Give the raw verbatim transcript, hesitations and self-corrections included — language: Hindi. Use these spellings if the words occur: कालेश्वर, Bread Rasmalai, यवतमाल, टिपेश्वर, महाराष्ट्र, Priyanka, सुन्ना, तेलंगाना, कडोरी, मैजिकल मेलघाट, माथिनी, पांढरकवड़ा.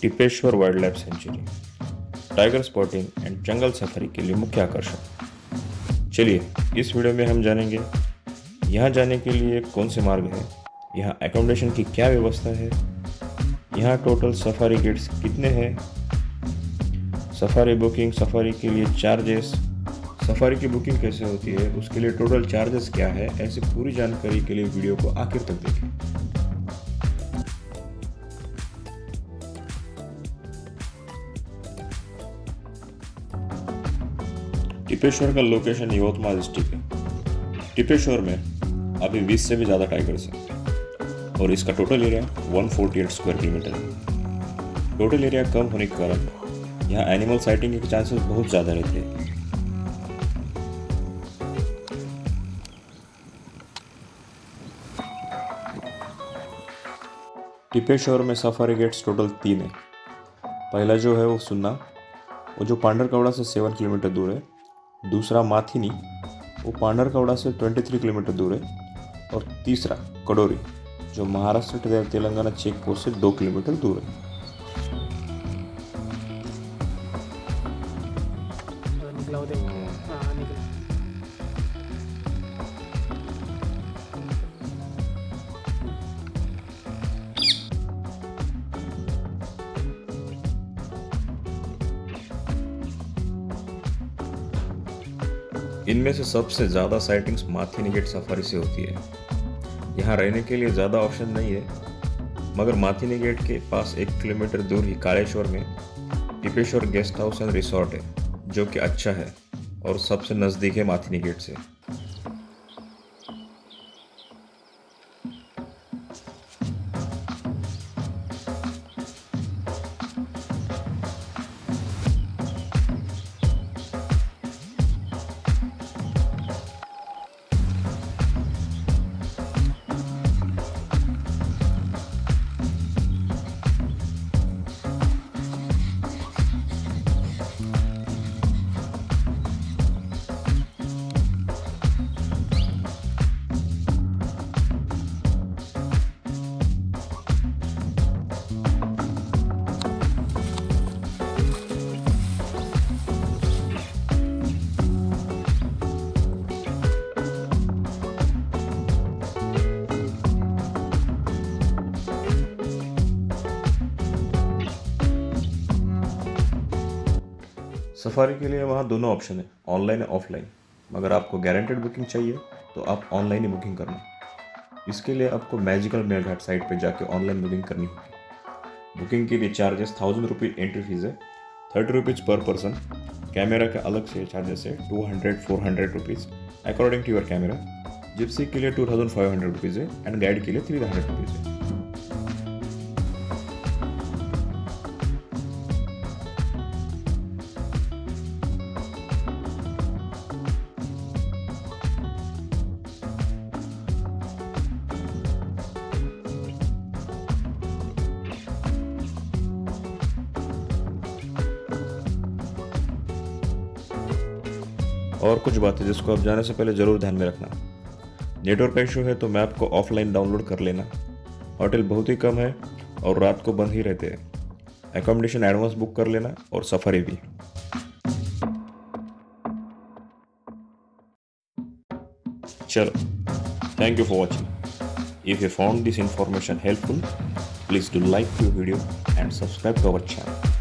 टिपेश्वर wild life sanctuary, tiger spotting and jungle safari के लिए मुख्य आकर्षण। चलिए इस वीडियो में हम जानेंगे यहाँ जाने के लिए कौन से मार्ग हैं, यहाँ एकोमोडेशन की क्या व्यवस्था है, यहाँ टोटल सफारी गेट्स कितने हैं, सफारी बुकिंग, सफारी के लिए चार्जेस, सफारी की बुकिंग कैसे होती है, उसके लिए टोटल चार्जेस क्या है। ऐसी पूरी जानकारी के लिए वीडियो को आखिर तक देखें। टिपेश्वर का लोकेशन यवतमाल डिस्ट्रिक्ट है। टिपेश्वर में अभी बीस से भी ज़्यादा टाइगर्स हैं और इसका टोटल एरिया एक सौ अड़तालीस स्क्वायर किलोमीटर है। टोटल एरिया कम होने के कारण यहाँ एनिमल साइटिंग के चांसेस बहुत ज़्यादा रहते हैं। टिपेश्वर में सफारी गेट्स टोटल तीन है। पहला जो है वो सुन्ना, वो जो पांढरकवड़ा से सेवन किलोमीटर दूर है। दूसरा माथिनी, वो पांढरकवड़ा से तेईस किलोमीटर दूर है। और तीसरा कडोरी, जो महाराष्ट्र तेलंगाना चेक पोस्ट से दो किलोमीटर दूर है। इनमें से सबसे ज्यादा साइटिंग्स माथिनी गेट सफारी से होती है। यहाँ रहने के लिए ज़्यादा ऑप्शन नहीं है, मगर माथिनी गेट के पास एक किलोमीटर दूर ही कालेश्वर में टिपेश्वर guest house and resort है, जो कि अच्छा है और सबसे नज़दीक है माथिनी गेट से। सफारी के लिए वहाँ दोनों ऑप्शन है, ऑनलाइन या ऑफलाइन। मगर आपको गारंटेड बुकिंग चाहिए तो आप ऑनलाइन ही बुकिंग करना। इसके लिए आपको मैजिकल मेलघाट साइट पर जाकर ऑनलाइन बुकिंग करनी होगी। बुकिंग के लिए charges thousand rupees entry fee है, thirty rupees per person. Camera का अलग से चार्जेस है two hundred four hundred rupees according to your camera. Gypsy के लिए two thousand five hundred rupees है एंड गाइड के लिए थ्री हंड्रेड रुपीज़ है। और कुछ बातें जिसको आप जाने से पहले ज़रूर ध्यान में रखना। नेटवर्क का इशू है तो मैप को ऑफलाइन डाउनलोड कर लेना। होटल बहुत ही कम है और रात को बंद ही रहते हैं। एकोमोडेशन एडवांस बुक कर लेना और सफारी भी। चलो, thank you for watching. If you found this information helpful, please do like to video and subscribe to our channel.